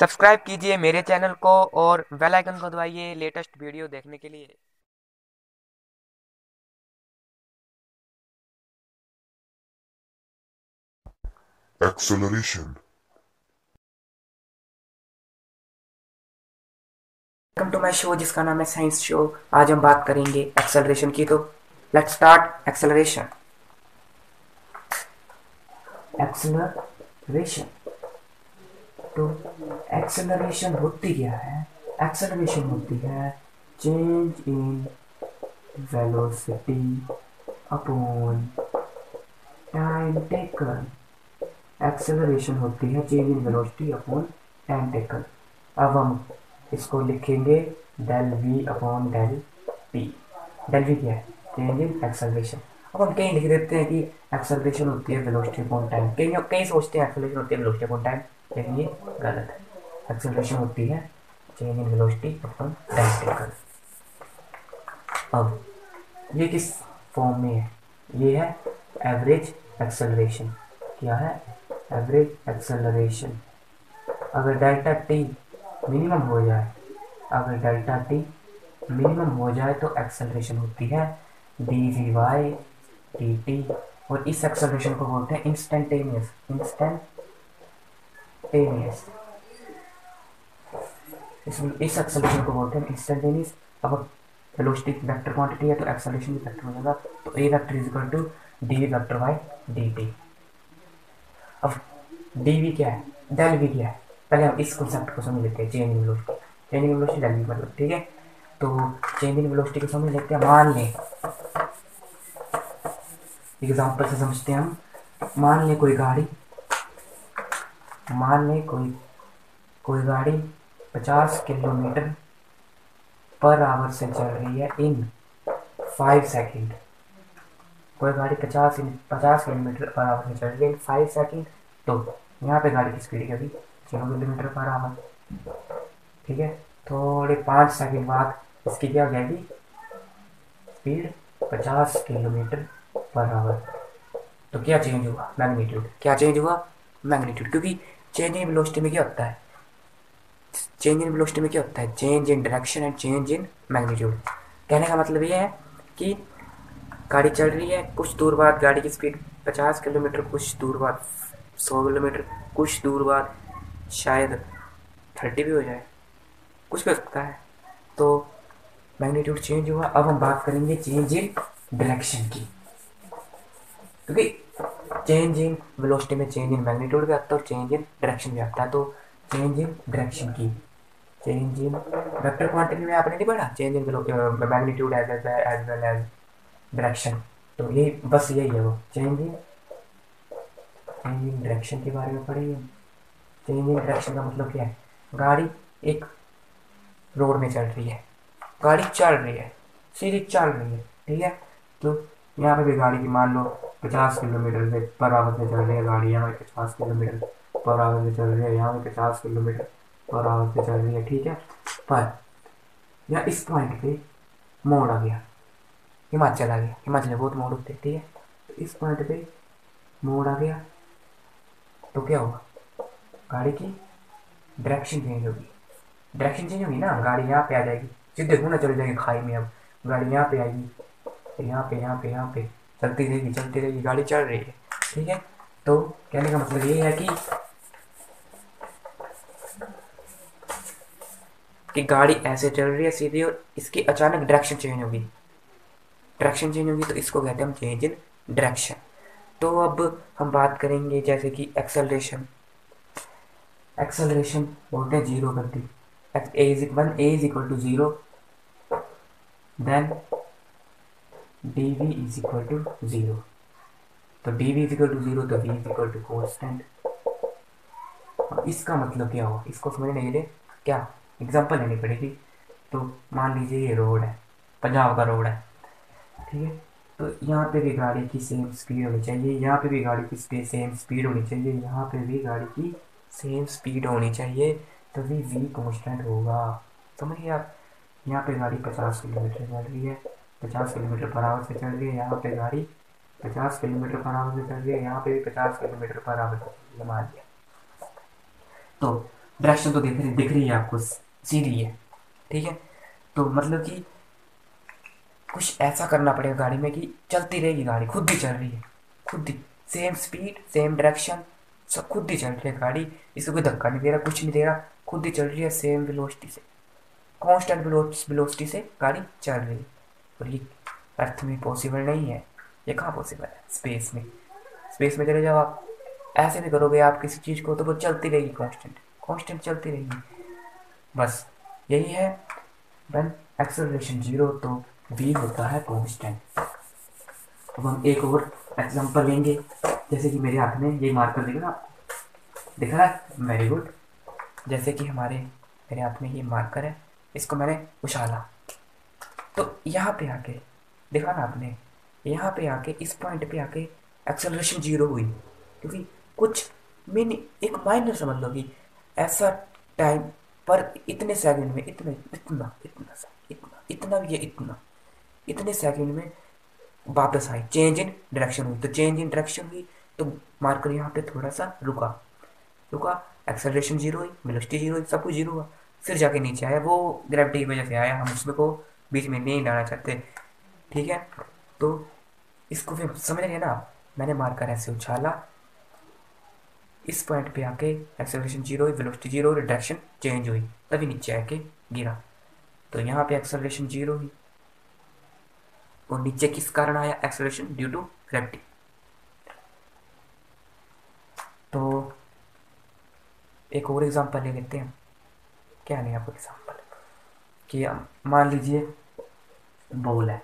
Subscribe कीजिए मेरे channel को और बेल आइकन को दबाइए लेटेस्ट वीडियो देखने के लिए। Acceleration. Welcome to my show जिसका नाम है साइंस शो। आज हम बात करेंगे एक्सेलरेशन की, तो लेट्स स्टार्ट एक्सेलरेशन। तो एक्सेलरेशन होती क्या है? एक्सेलरेशन होती है change in velocity upon time taken. Acceleration होती है change in velocity upon time taken. अब हम इसको लिखेंगे del v upon del p. Del v क्या है? Change in acceleration. अब हम कहीं लिख देते हैं कि एक्सेलरेशन होती है वेलोसिटी अपॉन टाइम। कहीं सोचते हैं एक्सेलरेशन होती है वेलोसिटी अपॉन टाइम, लेकिन ये गलत है। एक्सेलरेशन होती है change in velocity upon time taken. अब ये किस फॉर्म में है? ये है एवरेज एक्सेलरेशन। क्या है? Average acceleration. अगर डेल्टा टी मिनिमम हो जाए, अगर डेल्टा टी मिनिमम हो जाए तो एक्सेलरेशन होती है d v by d t. और इस एक्सेलरेशन को बोलते हैं इंस्टेंटेनियस। इस एक्सेलरेशन को बोलते हैं इंस्टेंटेनियस। अब वेलोसिटी वेक्टर क्वांटिटी है तो एक्सेलरेशन भी वेक्टर हो जाएगा, तो a vector is equal to d vector by d t. अब डी वी क्या है, डेल वी क्या है, पहले हम इस कॉन्सेप्ट को समझ लेते हैं। Change in velocity, change in velocity del v मतलब, ठीक है। तो चेंज इन वेलोसिटी को समझ लेते हैं। मान लें, एग्जाम्पल से समझते हैं हम। मान लें कोई गाड़ी, मान लें कोई गाड़ी 50 किलोमीटर पर आवर से चल रही है इन 5 सेकेंड। कोई गाड़ी 50 किलोमीटर पर आवर से चल रही है इन 5 सेकेंड। तो यहाँ पे गाड़ी की स्पीड क्या थी? 0 किलोमीटर पर आवर, ठीक है। थोड़े 5 सेकेंड बाद इसकी क्या हो जाएगी स्पीड? 50 kilometre per hour. तो क्या चेंज हुआ? मैग्नीट्यूड। क्या चेंज हुआ? मैग्नीट्यूड। क्योंकि चेंज इन वेलोसिटी में क्या होता है? चेंज इन वेलोसिटी में क्या होता है? Change in direction and change in magnitude. कहने का मतलब ये है कि गाड़ी चल रही है, कुछ दूर बाद गाड़ी की स्पीड 50 किलोमीटर, कुछ दूर बाद 100 किलोमीटर, कुछ दूर बाद शायद 30 भी हो जाए, कुछ भी हो सकता है। तो मैग्नीट्यूड चेंज हुआ। अब हम बात करेंगे चेंज इन डायरेक्शन की, क्योंकि चेंज इन वेलोसिटी में चेंज इन मैग्नीट्यूड भी आता है और चेंज इन डायरेक्शन भी आता है। तो चेंज इन डायरेक्शन की, चेंज इन वेक्टर क्वांटिटी में आपने नहीं पढ़ा change in magnitude as well as direction, तो यही बस यही है वो। चेंज इन डायरेक्शन के बारे में पढ़ेंगे। चेंज इन डायरेक्शन का मतलब क्या है? गाड़ी एक रोड में चल रही है, गाड़ी चल रही है, सीधी चल रही है, ठीक है। तो यहाँ पे भी गाड़ी की मान लो 50 किलोमीटर पर आवर से चल रही है गाड़ी, यहाँ पे 50 किलोमीटर पर आवर से चल रही है, यहाँ पे 50 किलोमीटर पर आवर से चल रही है, ठीक है। पर या इस पॉइंट पे मोड़ आ गया, हिमाचल आ गया। हिमाचल में बहुत मोड़ होते हैं, ठीक है। तो इस पॉइंट पे मोड़ आ गया तो क्या होगा? गाड़ी की डायरेक्शन चेंज होगी। डायरेक्शन चेंज होगी ना, गाड़ी यहाँ पे आ जाएगी, सीधे घूमना चले जाएगी खाई में। अब गाड़ी यहाँ पे आएगी, यहाँ पे चलती रहेगी, गाड़ी चल रही है, ठीक है। तो कहने का मतलब ये है कि गाड़ी ऐसे चल रही है सीधी, और इसकी अचानक डायरेक्शन चेंज होगी। तो इसको कहते हैं हम चेंज इन डायरेक्शन। तो अब हम बात करेंगे जैसे कि एक्सेलरेशन। एक्सेलरेशन बोलते हैं 0 कर दी, a is equal to 0, then dv is equal to 0, तो dv is equal to 0 तो v is equal to constant। अब इसका मतलब क्या हुआ? इसको समझने के लिए क्या एग्जाम्पल लेनी पड़ेगी। तो मान लीजिए ये रोड है, पंजाब का रोड है, ठीक है। तो यहाँ पे भी गाड़ी की सेम स्पीड होनी चाहिए, यहाँ पे भी गाड़ी की सेम स्पीड होनी चाहिए, यहाँ पे भी गाड़ी की सेम स्पीड होनी चाहिए, तभी v कॉन्स्टेंट होगा। समझिए आप, यहाँ पे गाड़ी 50 किलोमीटर चल रही है, 50 किलोमीटर पर आवर से चल रही है, यहाँ पे गाड़ी 50 किलोमीटर पर आवर से चल रही है, यहाँ पे भी 50 किलोमीटर पर आवर से चल रही है, मान लिया। तो डायरेक्शन तो दिख रही है आपको, सीधी है, ठीक है। तो मतलब कि कुछ ऐसा करना पड़ेगा गाड़ी में कि चलती रहेगी गाड़ी, खुद ही चल रही है, खुद ही सेम स्पीड सेम डायरेक्शन सब खुद ही चल रही है गाड़ी, इसको कोई धक्का नहीं दे रहा, कुछ नहीं दे रहा, खुद ही चल रही है सेम वेलोसिटी से, कांस्टेंट वेलोसिटी से गाड़ी चल रही है। और ये अर्थ में पॉसिबल नहीं है, ये कहाँ पॉसिबल है, स्पेस में। स्पेस में चले जाओ आप, ऐसे भी करोगे आप किसी चीज़ को तो वो चलती रहेगी, कांस्टेंट चलती रहेगी। बस यही है, वन एक्सेलरेशन जीरो तो वी होता है कांस्टेंट। अब हम एक और एग्जांपल लेंगे, जैसे कि मेरे हाथ में ये मार्कर दिख रहा है, दिख रहा है, वेरी गुड। जैसे कि मेरे हाथ में ये मार्कर है, इसको मैंने उछाला तो यहाँ पे आके देखा ना आपने, यहाँ पे आके इस पॉइंट पे आके एक्सेलरेशन जीरो हुई, क्योंकि कुछ मिनी एक माइनर समझ लो कि ऐसा टाइम पर इतने सेकंड में इतने सेकंड में वापस आई, चेंज इन डायरेक्शन हुई। तो चेंज इन डायरेक्शन हुई तो मार्कर यहाँ पे थोड़ा सा रुका, एक्सेलरेशन जीरो हुई, वेलोसिटी जीरो हुई, सब कुछ जीरो हुआ, फिर जाके नीचे आया, वो ग्रेविटी की वजह से आया, हम उसमें को बीच में नहीं लाना चाहते, ठीक है। तो इसको फिर समझ रहे हैं ना, मैंने मार्कर ऐसे उछाला, इस पॉइंट पे आके एक्सेलरेशन जीरो हुई, वेलोसिटी जीरो, डायरेक्शन चेंज हुई, तभी नीचे आके गिरा। तो यहाँ पे एक्सेलरेशन जीरो हुई और नीचे किस कारण आया, एक्सेलरेशन ड्यू टू ग्रेविटी। तो एक और एग्जांपल ले लेते हैं, क्या लें आपको एग्जांपल कि मान लीजिए बॉल है,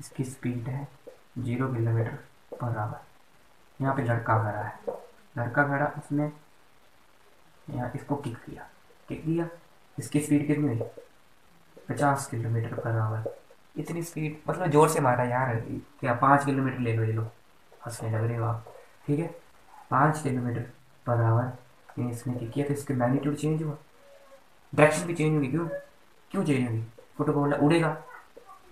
इसकी स्पीड है 0 किलोमीटर पर आवर, यहाँ पे लड़का खड़ा है, उसने यहाँ इसको किक किया, इसकी स्पीड कितनी हुई, 50 किलोमीटर पर आवर, इतनी स्पीड, मतलब ज़ोर से मारा यार, क्या 5 किलोमीटर ले लो, हंसने लग रहे हो आप, ठीक है। 5 किलोमीटर पर आवर ये इसने किक किया तो इसके मैग्नीट्यूड चेंज हुआ, डायरेक्शन भी चेंज होगी, क्यों चेंज होगी, फुटबॉल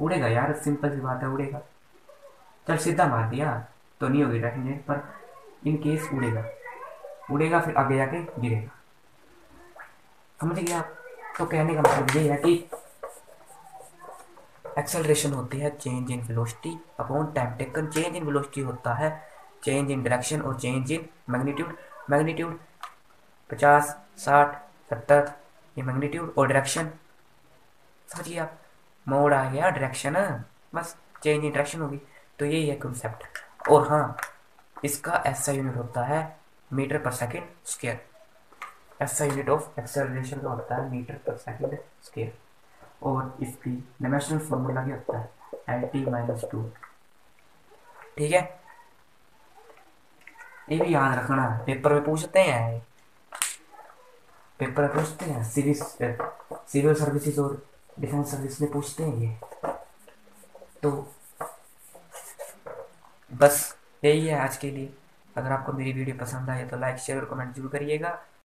उड़ेगा, यार सिंपल सी बात है, उड़ेगा, चल सीधा मार दिया तो नहीं होगी डायरेक्शन चेंज, पर इन केस उड़ेगा फिर आगे जाके गिरेगा, समझ गया। तो कहने का मतलब ये है कि एक्सेलरेशन होती है change in velocity upon time taken, change in velocity होता है चेंज इन डायरेक्शन और चेंज इन मैग्नीट्यूड। 50, 60, 70 ये मैग्नीट्यूड और डायरेक्शन, समझिए आप, मोड़ आ गया डायरेक्शन, बस चेंज इन डायरेक्शन होगी। तो यही है कॉन्सेप्ट। और हाँ, इसका ऐसा यूनिट होता है मीटर पर सेकेंड स्क्वायर, ऐसा यूनिट ऑफ एक्सेलरेशन का होता है मीटर पर सेकेंड स्क्वायर। और इसकी डायमेंशनल फॉर्मूला क्या होता है, LT-2, ठीक है। ये भी याद रखना, पेपर में पूछते हैं, सिविल सर्विसेज और डिफेंस सर्विस में पूछते हैं ये। तो बस यही है आज के लिए। अगर आपको मेरी वीडियो पसंद आए तो लाइक शेयर और कमेंट जरूर करिएगा।